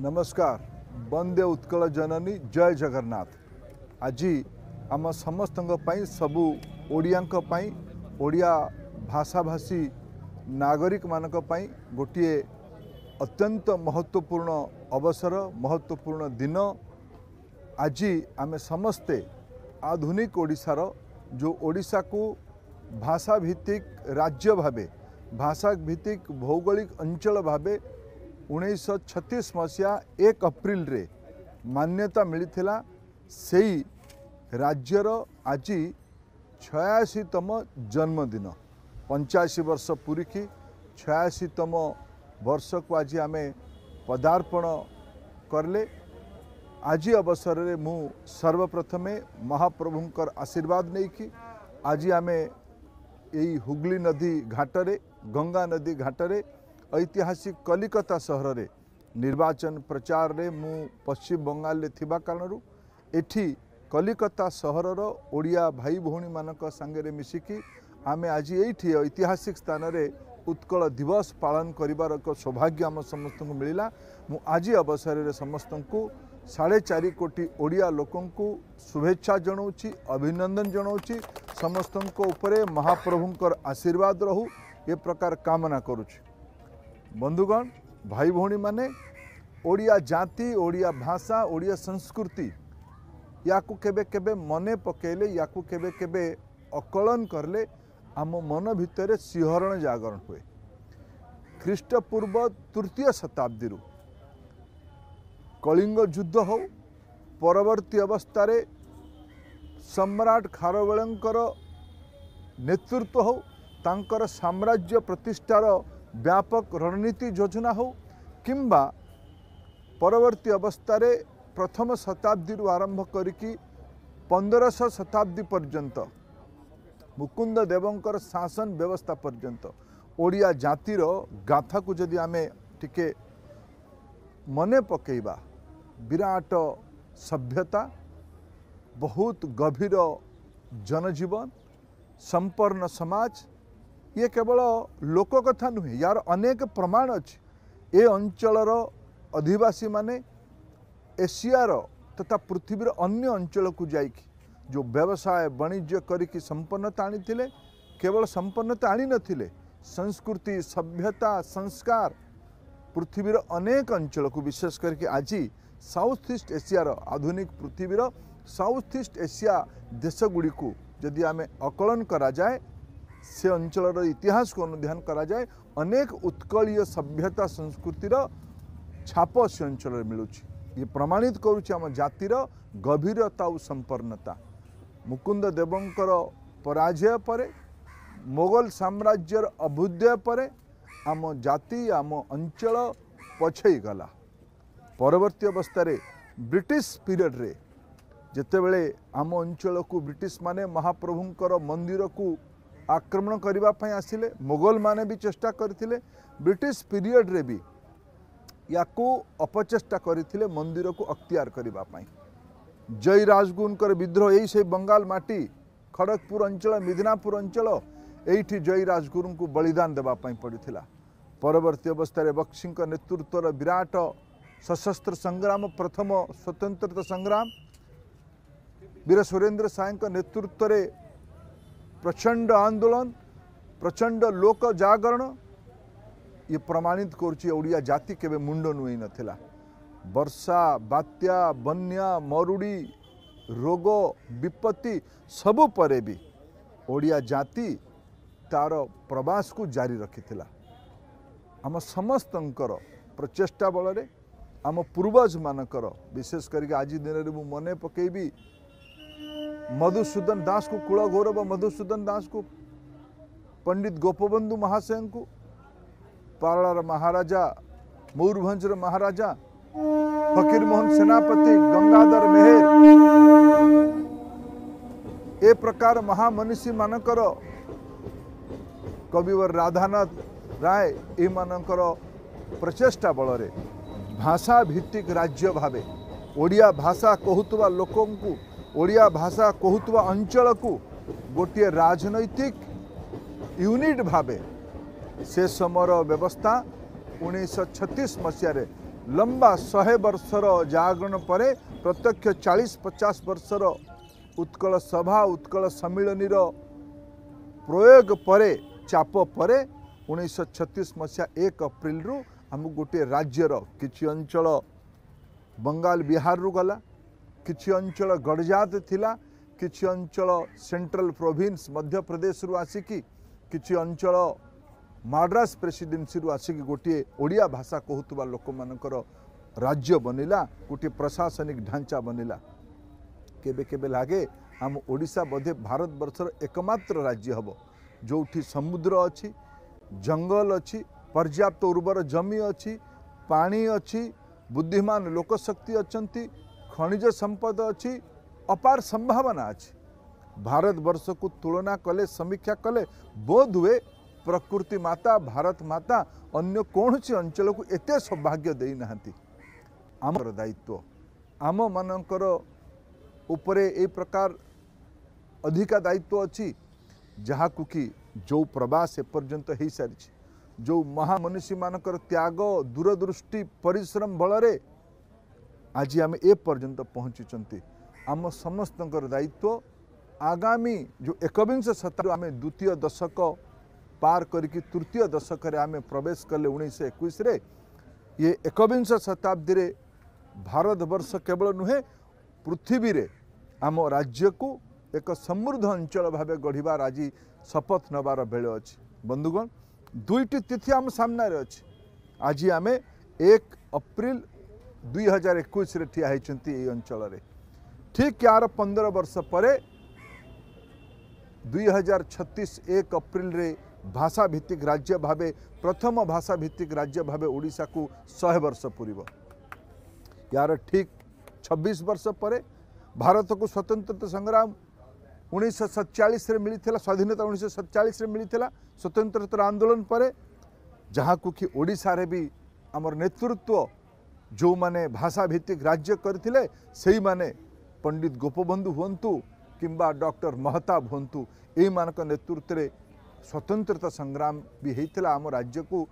नमस्कार वंदे उत्कल जननी जय जगन्नाथ। आज आम समस्त सबू ओडिया भाषाभाषी नागरिक मानक गोटे अत्यंत महत्वपूर्ण अवसर महत्वपूर्ण दिन। आज आम समस्ते आधुनिक ओडिशार जो ओडिशा को भाषा भित्तिक राज्य भावे भाषा भित्तिक भौगोलिक अंचल भावे 1936 मसीहा 1 अप्रैल रे मान्यता मिलता से राज्यर आज 86तम जन्मदिन 85 वर्ष पूरी की 86तम वर्ष को आज आम पदार्पण करले। आज अवसर रे मु सर्वप्रथमे महाप्रभुंकर आशीर्वाद नहीं कि आज आम यही हुगली नदी घाटरे गंगा नदी घाटरे ऐतिहासिक कलिकता सहर रे निर्वाचन प्रचार रे मु पश्चिम बंगाल रे थिबा कारणरू एठी कलिकता सहरर ओडिया भाई भौणी मानक संगे मिसिकी आमे आज एठी ऐतिहासिक स्थान रे उत्कल दिवस पालन करिबार एक सौभाग्य आम समस्त को मिलिला। मु आज अवसर रे समस्त को 4.5 कोटी ओडिया लोकन को शुभेच्छा जनाऊँगी अभिनंदन जनाऊँगी समस्त को ऊपर महाप्रभुंकर आशीर्वाद रहू ये प्रकार कामना करुँगी। बंधुगण भाई भौणी माने ओडिया जाति ओडिया भाषा ओडिया संस्कृति या को केबे केबे मने पकेले या को केबे केबे अकलन करले आम मन भितर सिंहरण जागरण हुए। ख्रीष्टपूर्व 3 शताब्दी कलिंग युद्ध हो परवर्ती अवस्था रे सम्राट खारवेलंकर नेतृत्व हो तांकर साम्राज्य प्रतिष्ठार व्यापक रणनीति योजना हो किंबा परवर्ती अवस्था रे 1 शताब्दी आरंभ करके 1500 शताब्दी पर्यंत मुकुंद देवंकर शासन व्यवस्था पर्यंत ओडिया जातिर गाथा को जदि आमे टिके मने पकेइबा विराट सभ्यता बहुत गभीर जनजीवन संपन्न समाज ये केवल लोककथा नुहे यार अनेक प्रमाण अच्छे। ये अंचलर अधिवासी माने एशियार तथा पृथ्वीर अन्य अंचल को जाइकी जो व्यवसाय वाणिज्य करिकी संपन्नता आनीथिले केवल संपन्नता आनी नथिले संस्कृति सभ्यता संस्कार पृथ्वीर अनेक अंचल को विशेष करके आज साउथ ईस्ट एशियार आधुनिक पृथ्वीर साउथ ईस्ट एशिया देशगुड़ी को जदि आमे आकलन करा जाए से अंचल इतिहास को अनुध्यान करा जाए अनेक उत्कलीय सभ्यता संस्कृतिर छाप से अंचल मिलूँ ये प्रमाणित करुच्चे आम जातिर गभीरता और संपन्नता। मुकुंद देवंकर पराजय परे मोगल साम्राज्यर अभ्युदय परे आम जाति आम अंचल पछई गला। परवर्ती अवस्था रे ब्रिटिश पीरियड रे जेतेबेले आम अंचल को ब्रिटिश माने महाप्रभुंकर मंदिर को आक्रमण करिबा पई आसिले मोगल माने भी चेष्टा करथिले ब्रिटिश पीरियड रे भी याको अपचेष्टा करथिले मंदिर को अख्तियार करिबा पई। जय राजगुनकर विद्रोह यही से बंगाल माटी खड़गपुर अंचल मिदनापुर अंचल एठी जय राजगुरु को बलिदान देबा पई पड़िथिला। परवर्ती अवस्था रे बक्सिंग का नेतृत्व रे विराट सशस्त्र संग्राम प्रथम स्वतंत्रता संग्राम वीर सुरेंद्र साय का नेतृत्व रे प्रचंड आंदोलन प्रचंड लोक जागरण ये प्रमाणित करुच्चे ओडिया जाति के मुंड नुई नथिला। वर्षा बात्या बन्या मरुड़ी रोग विपत्ति सबु परे भी ओडिया जाति तार प्रवास को जारी रखिथिला। आम समस्तंकर प्रचेष्टा बलरे आम पूर्वज मानकर विशेष करके आज दिन में मने पकेबी मधुसूदन दास को कुल गौरव मधुसूदन दास को पंडित गोपबंधु महाशय को पारलार महाराजा मयूरभंजर महाराजा फकीर मोहन सेनापति गंगाधर मेहर ए प्रकार महामनीषी मानकर कविवर राधानाथ राय ए मानकर प्रचेष्टा बलरे भाषा भित्तिक राज्य भावे ओडिया भाषा कहूतवा लोकन को ओडिया भाषा कहूतवा अंचल को गोटे राजनैतिक यूनिट भावे से समर व्यवस्था 1936 मसीह लंबा 100 वर्षर जागरण पर प्रत्यक्ष 40-50 वर्षर उत्कल सभा उत्कल सम्मिलनीर प्रयोग पर चाप पर 1936 मसीहा 1 अप्रिल रु आम गोटे राज्यर किछि अंचल बंगाल बिहार रु गला, किछि अंचल गड़जात थिला, किछि अंचल सेंट्रल प्रोविंस मध्य प्रदेश रु आसिकी, किछि अंचल मद्रास प्रेसिडेन्सी रु आसिकी गोटे ओडिया भाषा कहूतबा लोक मानकर राज्य बनिला, गोटे प्रशासनिक ढांचा बनिला। केबे केबे लागे आम ओडिशा बोधे भारत वर्षर एकमात्र राज्य हबो जोठी समुद्र अछि, जंगल अछि, पर्याप्त उर्वर जमी अछि, पानी अछि, बुद्धिमान लोकशक्ति अछंती, खनिज संपद अछि, अपार संभावना अछि। भारत वर्ष को तुलना कले समीक्षा कले बोध हुए प्रकृति माता भारत माता अन्य कौनसी अंचल को एते सौभाग्य दे नाहंती। आमर दायित्व आम मानकर उपरे ए प्रकार अधिका दायित्व अछि जहाँ को कि जो प्रवास एपर्यंत हो सारी जो महामनुष्य मानकर त्याग दूरदृष्टि परिश्रम बल आज आम ए पर्यंत पहुँची। आम समस्त दायित्व आगामी जो 21 शताब्दी आम 2य दशक पार करके 3य दशक आम प्रवेश कले 1921 ये 21 शताब्दी भारत वर्ष केवल नुहे पृथ्वी आम राज्य को एक समृद्ध अंचल भाव गढ़वार आज शपथ नवार बेले अच्छी। बंधुगण दुईटी तिथि आम सामना अच्छी। आज आम 1 अप्रिल 2021 ठिया होती अंचल ठीक यार 15 वर्ष पर 2036 1 अप्रिल रे भाषा भित्तिक राज्य भाव प्रथम भाषा भित्तिक राज्य भाव ओडिशा को 100 वर्ष पूरीब। यार ठीक 26 वर्ष पर भारत को स्वतंत्रता संग्राम 1947 रे मिलता स्वाधीनता 1947 रे मिलता स्वतंत्रता आंदोलन पर जहाँ को कि ओडिशा रे भी आमर नेतृत्व जो माने भाषा भित्तिक राज्य करथिले सेही माने पंडित गोपबंधु हुंतु किंबा डॉक्टर महताब हुंतु ए मानक नेतृत्व रे स्वतंत्रता संग्राम भी होता आम राज्य को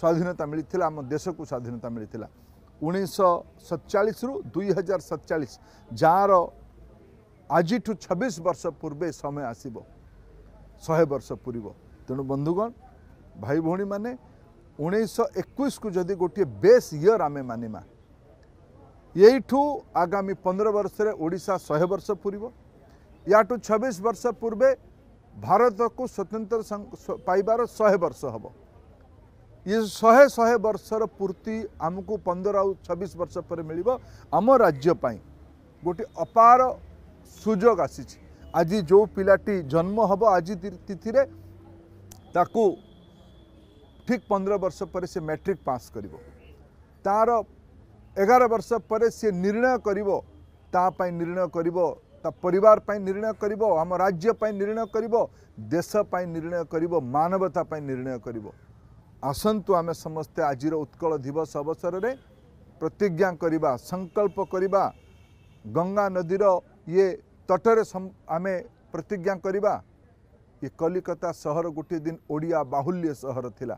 स्वाधीनता मिलता आम देश को स्वाधीनता मिलता 1947 रु 2047 जार आज 26 वर्ष पूर्वे समय आसब 100 वर्ष पूरब। तेणु बंधुगण भाई भौणी माने 1921 को जदि गोटे बेस इयर आम मानिमा यू आगामी 15 वर्ष ओडिशा 100 वर्ष पूरब। या 26 वर्ष पूर्वे भारत को स्वतंत्र पाइबार 100 वर्ष हम। ये 100 वर्षर पूर्ति आमको 15 और 26 वर्ष पर मिल आम राज्यपाई गोटे अपार सुजोग आसी। आज जो पिलाटी जन्म हम आज तिथि ताकू ठीक 15 वर्ष पर से मैट्रिक पास करिवो, तार 11 वर्ष पर से निर्णय करिवो, ता पाई निर्णय करिवो, ता परिवार पाई निर्णय करिवो, हम राज्य पाई निर्णय करिवो, देश पाई निर्णय करिवो, मानवता पाई निर्णय करिवो। आसंतु आमे समस्ते आजिर उत्कल दिवस अवसर रे प्रतिज्ञा करिबा, संकल्प करिबा, गंगा नदीर ये तटरे आमे प्रतिज्ञा करिबा। ये कलिकता सहर गोटे दिन ओडिया बाहुल्य सहर थिला,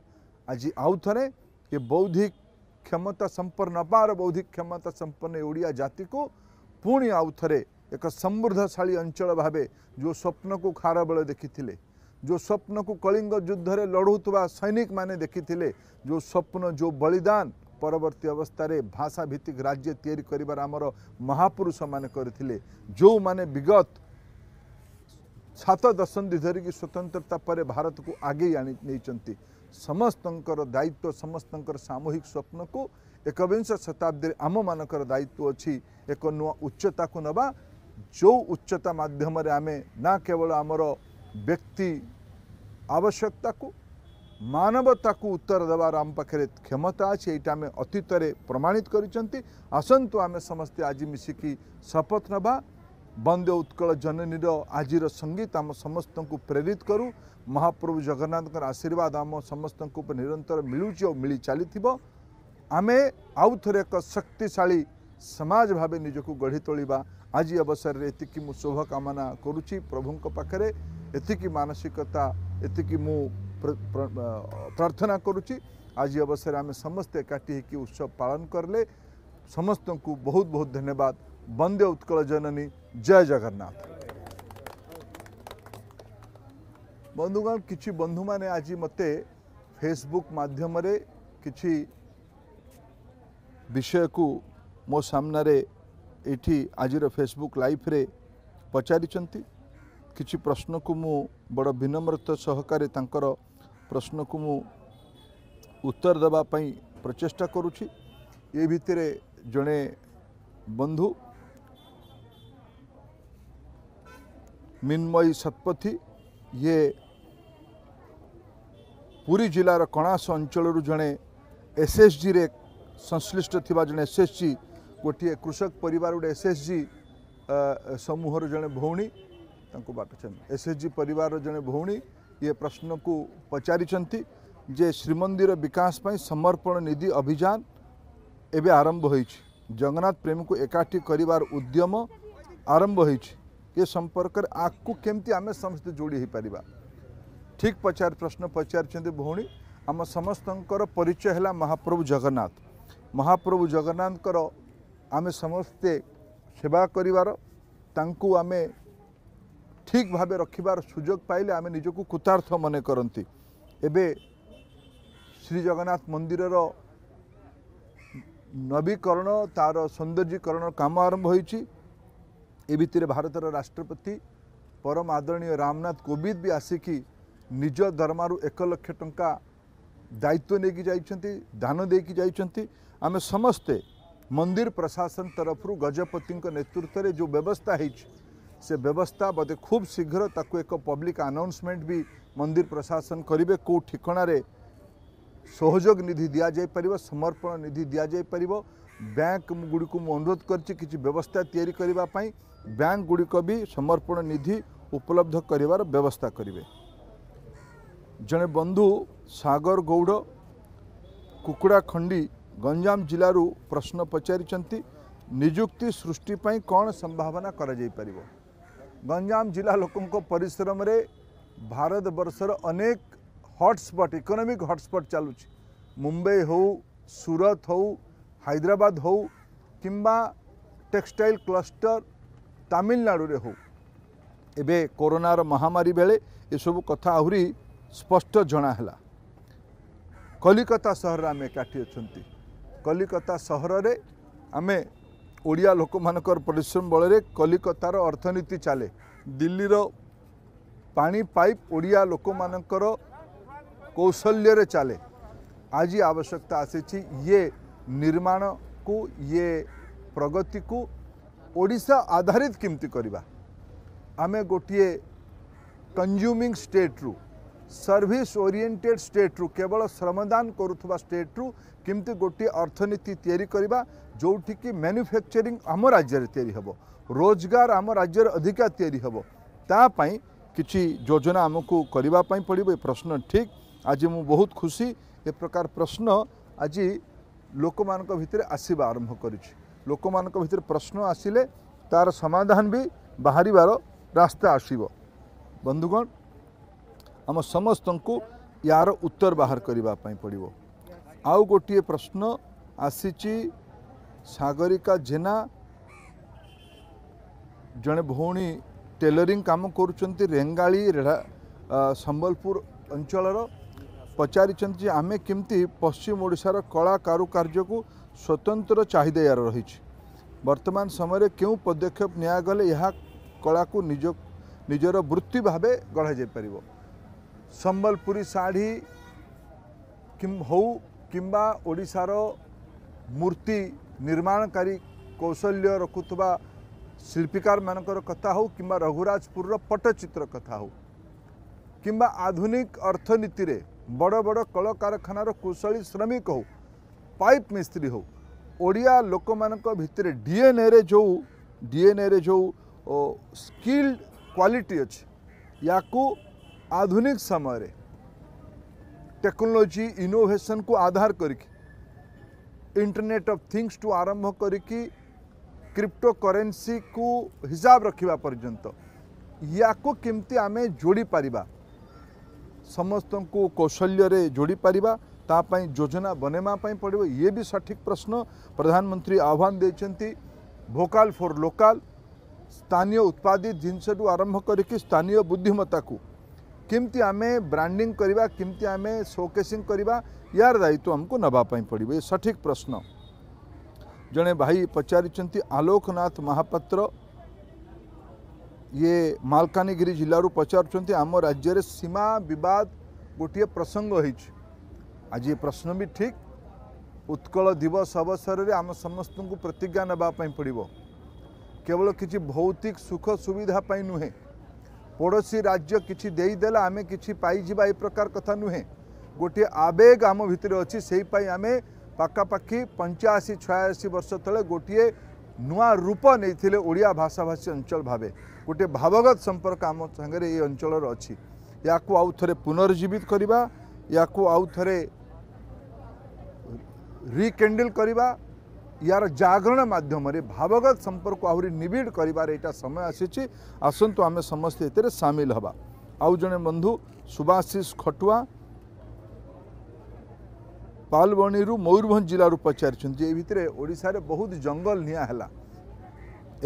आज आउ थे ये बौद्धिक क्षमता संपन्न अपार बौद्धिक क्षमता संपन्न ओडिया जाति को पुणी आउ थे एक समृद्धशाली अंचल भावे जो स्वप्न को खारा बेले देखी थिले, जो स्वप्न को कलिंग युद्ध रे लड़ूवा सैनिक माने देखी थिले, जो स्वप्न जो बलिदान परवर्ती अवस्था रे भाषा भित्तिक राज्य तैयारी करिबार हमर महापुरुष माने करथिले, जो माने विगत 7 दशंधि धरिकी स्वतंत्रता पर भारत को आगे आनी नहीं। समस्तंकर दायित्व समस्तंकर सामूहिक स्वप्न को 21 शताब्दी आम मानकर दायित्व अच्छी एक नुआ उच्चता को नवा, जो उच्चता माध्यम आम ना केवल आमर व्यक्ति आवश्यकता को मानवता को उत्तर देवार आम पाखे क्षमता अच्छे यहाँ आम अतीत प्रमाणित कर। आसतु आम समस्ते आज मिसिकी शपथ नवा। वंदे उत्कल जननीर आजिर संगीत आम समस्त को प्रेरित करूँ। महाप्रभु जगन्नाथ आशीर्वाद आम समस्त निरंतर मिलूँ और मिली चली आमे आउ थे एक शक्तिशाली समाज भाव निजक गढ़ी तोलिबा। आज अवसर में एति मु शुभकामना करुँची प्रभुंक पाखे एति मानसिकता एति मु प्रार्थना करुँची आज अवसर आम समस्ते काटी कि उत्सव पालन करले। समस्त को बहुत बहुत धन्यवाद। वंदे उत्कल जननी, जय जगन्नाथ। बंधुगण, किसी बंधु माने आज मते फेसबुक माध्यम रे किसी विषय को मो सामना रे एठी आज फेसबुक लाइव रे पचारि किसी प्रश्न को मु बड़ विनम्रता सहकारे तांकर प्रश्न को मु उत्तर देवा पई प्रचेष्टा करूची। ये भितरे जड़े बंधु मिन्मयी सतपथी, ये पूरी जिलार कणास अंचल जड़े एसएसजी रे संश्लिष्ट थिबा जड़े एसएसजी गोटे कृषक परिवार गोटे एसएसजी समूह जड़े भौणी एसएसजी परिवार जड़े भौणी ये प्रश्न को पचारिचंती जे श्रीमंदिर विकास पाई समर्पण निधि अभियान एवं आरंभ होईछि, जगन्नाथ प्रेम को एकाठी करिवार उद्यम आरंभ होईछि, ये संपर्क आगू केमती आम समस्त जोड़ी हो पार। ठीक पचार प्रश्न पचार भौणी। आम समस्त परिचय है महाप्रभु जगन्नाथ। महाप्रभु जगन्नाथ आम समस्ते सेवा करिवार तांकु आमे ठीक भावे रखिबार सुजोग पाइले आम निजको कृतार्थ मन करती। एबे श्री जगन्नाथ मंदिर नवीकरण तार सौंदर्यीकरण काम आरंभ होईछि। ए भितर भारतर राष्ट्रपति परम आदरणीय रामनाथ कोविंद भी आसिकी निज दरमारू 1 लाख टंका दायित्व नेकी जाइछंती, दान देकी जाइछंती। आमे समस्ते मंदिर प्रशासन तरफ गजपति नेतृत्व रे जो व्यवस्था हेछि से व्यवस्था बदे खूब शीघ्र ताकू एक पब्लिक अनाउंसमेंट भी मंदिर प्रशासन करिवे, को ठिकाना रे सहयोग निधि दिया जाय परिवो, समर्पण निधि दिया जाय परिवो। बैंक गुड़ी को अनुरोध करछि किछि व्यवस्था तैयारी करिवा पई, बैंक गुड़ी को भी समर्पण निधि उपलब्ध करिवार व्यवस्था करिवे। जने बंधु सागर गौड़ कुकुड़ा खंडी गंजाम जिलारू प्रश्न पचारिचंती, नियुक्ति सृष्टि पई कोन संभावना करा जाय परिवो। गंजाम जिला लोकंको परिश्रम रे भारत वर्षर अनेक हॉटस्पॉट इकोनॉमिक हॉटस्पॉट चालुछि। मुंबई हो, सूरत हो, हैदराबाद हो किंबा टेक्सटाइल क्लस्टर तमिलनाडु रे हो। एबे कोरोनार महामारी बेले ये सब कथा आहुरी स्पष्ट जना हला। कलिकता सहर आमे काठी अछंती। कलिकता सहर रे आमे ओडिया लोक मानकर परिश्रम बल रे कलिकतार अर्थनीति चले। दिल्ली रो पानी पाइप ओडिया लोक मानकर कौशल्य रे चले। आज आवश्यकता आसी ये निर्माण को, ये प्रगति को ओडिशा आधारित किमती करवा। आमे गोटे कंज्यूमिंग स्टेट रु, सर्विस ओरिएंटेड स्टेट रु, केवल श्रमदान करुवा स्टेट रु किमती गोटे अर्थनीति तैयारी करवा जोठी कि मैन्युफैक्चरिंग आम राज्य रे तैयारी हबो, रोजगार आम राज्य रे अधिका तैयारी हबो। तापाई किछि योजना आमको करबा पई पड़िबो। प्रश्न ठीक। आज मु बहुत खुशी ए प्रकार प्रश्न आज लोक मानक भितर आसीबा आरंभ करिछि। लोक मानक भितर प्रश्न आसिले तार समाधान भी बाहरिबार रास्ता आसीबो। बंधुगण, आम समस्त को यार उत्तर बाहर करिबा पई पड़िबो। आउ गोटे प्रश्न आसीछि सागरिका जेना, जड़े भौणी टेलरिंग काम करुचंती रेंगाली संबलपुर अंचलर, पचारिचंती आमे किमती पश्चिम ओडिशार कला कारुकार्य को स्वतंत्र चाहिदा यार रहीछि, वर्तमान समय क्यों पदक्षेप नियागले यह कला को निजर वृत्ति भावे गढ़ा जाय परिवो। संबलपुरी साड़ी किंबा ओडिशार मूर्ति निर्माणकारी कौशल्य रखुवा शिल्पीकार मानकर कथा हो किंबा रघुराजपुर पट्टचित्र कथा हो किंबा आधुनिक अर्थनीति रे बड़ बड़ कलकारखानार कुशली श्रमिक हो, पाइप मिस्त्री हो, ओडिया लोक मानक भितर डीएनए रे जो स्किल्ड क्वालिटी अछि याकू आधुनिक समय रे टेक्नोलॉजी इनोवेशन को आधार करके इंटरनेट ऑफ थिंग्स टू आरंभ करके क्रिप्टो करेन्सी को हिसाब रखिबा पर्यंत याको किमती आमे जोड़ी पारिबा, समस्त को कौशल्य रे जोड़ी पारिबा। तापाई योजना बनैवा पड़ो ये भी सठिक प्रश्न। प्रधानमंत्री आह्वान देइछन्ती भोकाल फॉर लोकाल स्थानीय उत्पादित जिनसू आरंभ करके स्थानीय बुद्धिमत्ता को केमती आम ब्रांडिंग करवा केमती आम शोकेसिंग करवा यार दायित्व हमको नवापाई पड़ो ये सठिक प्रश्न। जड़े भाई पचारिचन्ती आलोकनाथ महापात्र ये मालकानगिरी जिलू पचार आम राज्य सीमा बद गोटे प्रसंग हो आज ये प्रश्न भी ठीक। उत्कल दिवस अवसर में आम समस्त को प्रतिज्ञा नापी पड़ो केवल किसी भौतिक सुख सुविधा पर नुहे पड़ोशी राज्य किसी देदेला आम कि पाई प्रकार कथा नुहे गोटे आवेग आम भितर अच्छी से आम पखापाखि 85-86 वर्ष तले गोटे नुआ रूप नहीं ओडिया भाषाभाषी अंचल भावे गोटे भावगत संपर्क आम संगे ये अंचल अच्छी या आउ थे पुनर्जीवित करवा या आउ थे रिकेंडल करवा यार जागरण मध्यम भावगत संपर्क आहरी निबिड़ करिवार एटा समय आसी आसतु आम समस्ते ये सामिल हवा। आउ जने बंधु सुभाशिष खटुआ पालवणी मयूरभंज जिलू पचारिछन्ती ए भितरे ओडिशा रे बहुत जंगल निया हला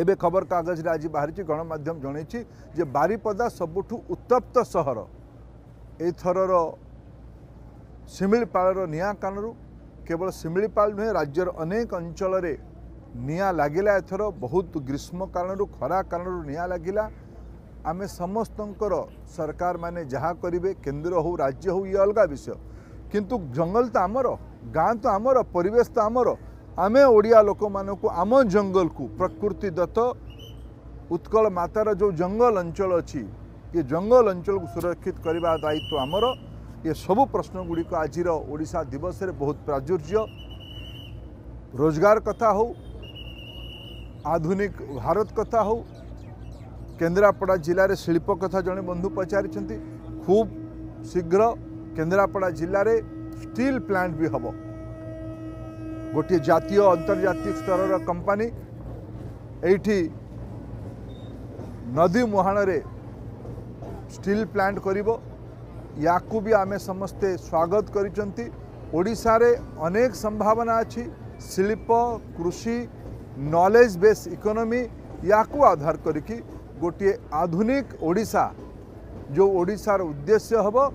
एबे खबर कागज रे आज बाहरी गणमाध्यम जनइछि जे बारीपदा सबुठु उत्तप्त सहर एथरर सिमिलपाल निया कानरू केवल सिमिलीपाल नुहे राज्यर अनेक अंचल निया लगिला एथर बहुत ग्रीष्म कारण खरा कारण निया लगिला। आमे समस्तंकर सरकार माने जहाँ करिवे केंद्र हो राज्य हो ये अलग विषय किंतु जंगल तो आमर गाँ तो आमर परिवेश तो आमर आमे ओडिया लोक मानकु आम जंगल को प्रकृति दत्त उत्कल मातार जो जंगल अंचल अच्छी ये जंगल अंचल को सुरक्षित करने दायित्व तो आमर। ये सबु प्रश्न गुड़िक आज ओडिशा दिवस रे बहुत प्राचुर्य रोजगार कथा हो आधुनिक भारत कथा हो केन्द्रापड़ा जिले शिल्प कथा जड़े बंधु पचारि खूब शीघ्र केन्द्रापड़ा जिले स्टील प्लांट भी हम गोटे जातीय अंतर्जातीय स्तर कंपानी एठी नदी मुहाण रे स्टील प्लांट करिवो याकू भी आमे समस्ते स्वागत करिचंती। ओडिशा रे अनेक संभावना अच्छी शिल्प कृषि नॉलेज बेस इकोनॉमी याकू आधार करके गोटे आधुनिक ओडिशा जो ओडिशार उद्देश्य हबो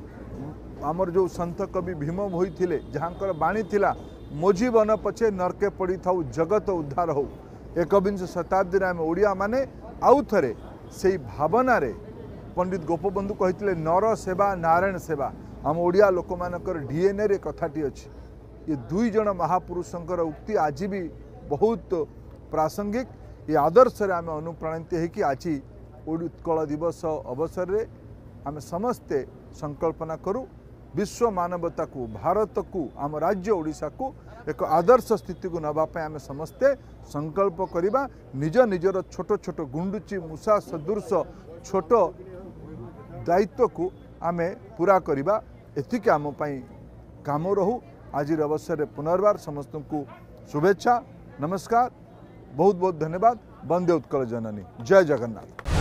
आमर जो संत कवि भीम भोईथिले जहाँकर बाणी थिला मो जीवन पछे नरके पड़ी थाउ जगत उद्धार हो। एकविंश शताब्दी रे आमे ओडिया माने आउ थरे सेई भावना रे पंडित गोपबंधु कही नर सेवा नारायण सेवा आम ओडिया लोक मानकर डीएनए रे कथाटी अच्छी ये दुई जन महापुरुषंकर उक्ति आज भी बहुत प्रासंगिक ये आदर्श रे आम अनुप्राणित है कि आज उत्कल दिवस अवसर रे आम समस्ते संकल्पना करूँ विश्व मानवता को भारत को आम राज्य ओडिशा को एक आदर्श स्थिति को नापी आम समस्ते संकल्प करवा निज निजर छोट छोट गुंडुची मूसा सदृश छोट दायित्व को आमे पूरा करवा एतिक आम काम रहू। आज अवसर में पुनर्वार समस्त को शुभेच्छा नमस्कार बहुत बहुत धन्यवाद। वंदे उत्कल जननी जय जगन्नाथ।